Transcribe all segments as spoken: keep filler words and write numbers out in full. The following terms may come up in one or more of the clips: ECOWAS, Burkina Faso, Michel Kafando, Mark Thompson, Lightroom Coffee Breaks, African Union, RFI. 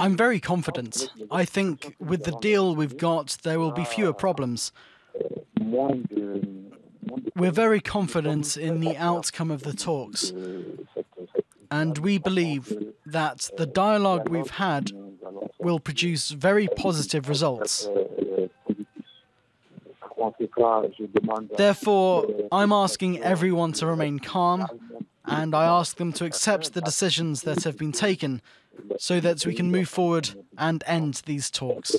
I'm very confident. I think with the deal we've got, there will be fewer problems. We're very confident in the outcome of the talks, and we believe that the dialogue we've had will produce very positive results. Therefore, I'm asking everyone to remain calm, and I ask them to accept the decisions that have been taken so that we can move forward and end these talks.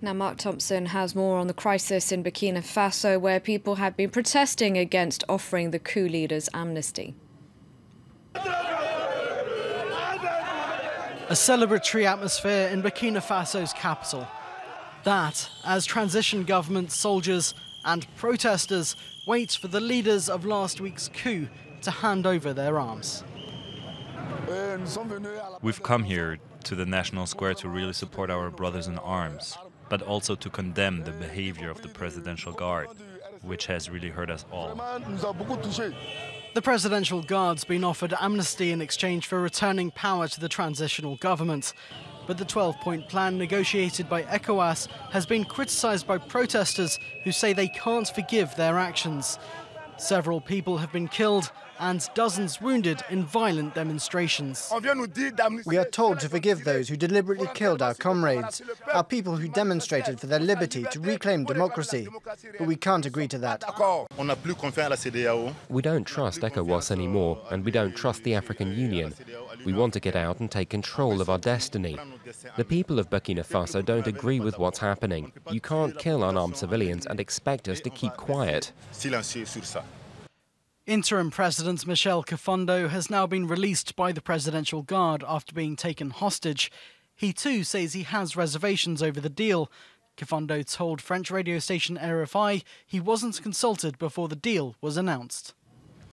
Now, Mark Thompson has more on the crisis in Burkina Faso, where people have been protesting against offering the coup leaders amnesty. A celebratory atmosphere in Burkina Faso's capital. That, as transition government soldiers and protesters wait for the leaders of last week's coup to hand over their arms. We've come here to the National Square to really support our brothers in arms, but also to condemn the behavior of the Presidential Guard, which has really hurt us all. The Presidential Guard's been offered amnesty in exchange for returning power to the transitional government, but the twelve-point plan negotiated by ECOWAS has been criticised by protesters who say they can't forgive their actions. Several people have been killed and dozens wounded in violent demonstrations. We are told to forgive those who deliberately killed our comrades, our people who demonstrated for their liberty to reclaim democracy. But we can't agree to that. We don't trust ECOWAS anymore, and we don't trust the African Union. We want to get out and take control of our destiny. The people of Burkina Faso don't agree with what's happening. You can't kill unarmed civilians and expect us to keep quiet. Interim President Michel Kafando has now been released by the Presidential Guard after being taken hostage. He too says he has reservations over the deal. Kafando told French radio station R F I he wasn't consulted before the deal was announced.